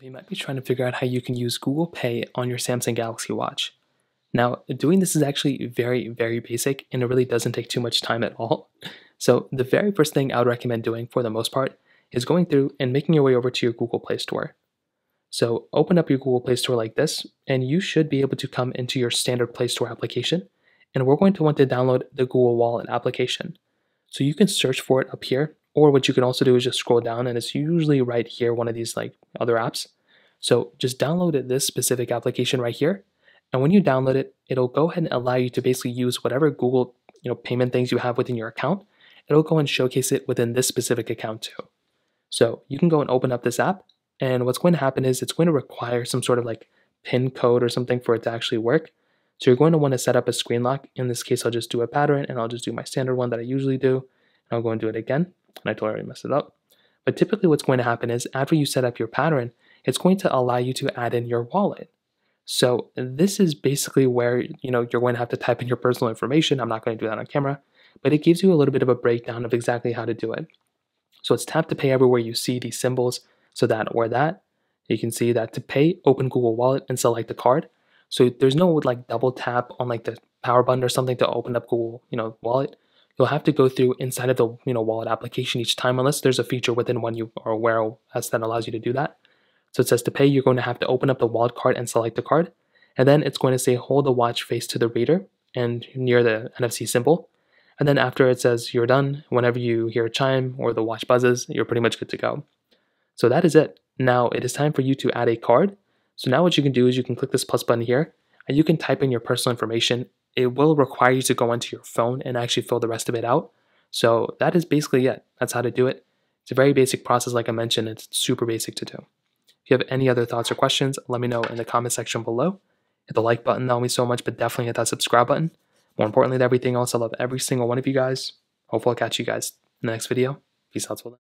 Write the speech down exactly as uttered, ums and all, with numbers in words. So you might be trying to figure out how you can use Google Pay on your Samsung Galaxy Watch. Now, doing this is actually very, very basic, and it really doesn't take too much time at all. So the very first thing I would recommend doing for the most part is going through and making your way over to your Google Play Store. So open up your Google Play Store like this, and you should be able to come into your standard Play Store application, and we're going to want to download the Google Wallet application. So you can search for it up here, or what you can also do is just scroll down, and it's usually right here, one of these like other apps. So just download this specific application right here, and when you download it, it'll go ahead and allow you to basically use whatever Google, you know, payment things you have within your account. It'll go and showcase it within this specific account too. So you can go and open up this app, and what's going to happen is it's going to require some sort of like PIN code or something for it to actually work. So you're going to want to set up a screen lock. In this case, I'll just do a pattern, and I'll just do my standard one that I usually do, and I'll go and do it again. And I totally messed it up. But typically what's going to happen is after you set up your pattern, it's going to allow you to add in your wallet. So this is basically where, you know, you're going to have to type in your personal information. I'm not going to do that on camera, but it gives you a little bit of a breakdown of exactly how to do it. So it's tap to pay everywhere you see these symbols. So that or that, you can see that to pay, open Google Wallet and select the card. So there's no like double tap on like the power button or something to open up Google, you know, Wallet. You'll have to go through inside of the, you know, Wallet application each time, unless there's a feature within one you are aware of that allows you to do that. So it says to pay, you're going to have to open up the wallet card and select the card. And then it's going to say, hold the watch face to the reader and near the N F C symbol. And then after it says you're done, whenever you hear a chime or the watch buzzes, you're pretty much good to go. So that is it. Now it is time for you to add a card. So now what you can do is you can click this plus button here and you can type in your personal information. It will require you to go onto your phone and actually fill the rest of it out. So that is basically it. That's how to do it. It's a very basic process. Like I mentioned, it's super basic to do. If you have any other thoughts or questions, let me know in the comment section below. Hit the like button, not me so much, but definitely hit that subscribe button. More importantly than everything else, I love every single one of you guys. Hopefully I'll catch you guys in the next video. Peace out till then.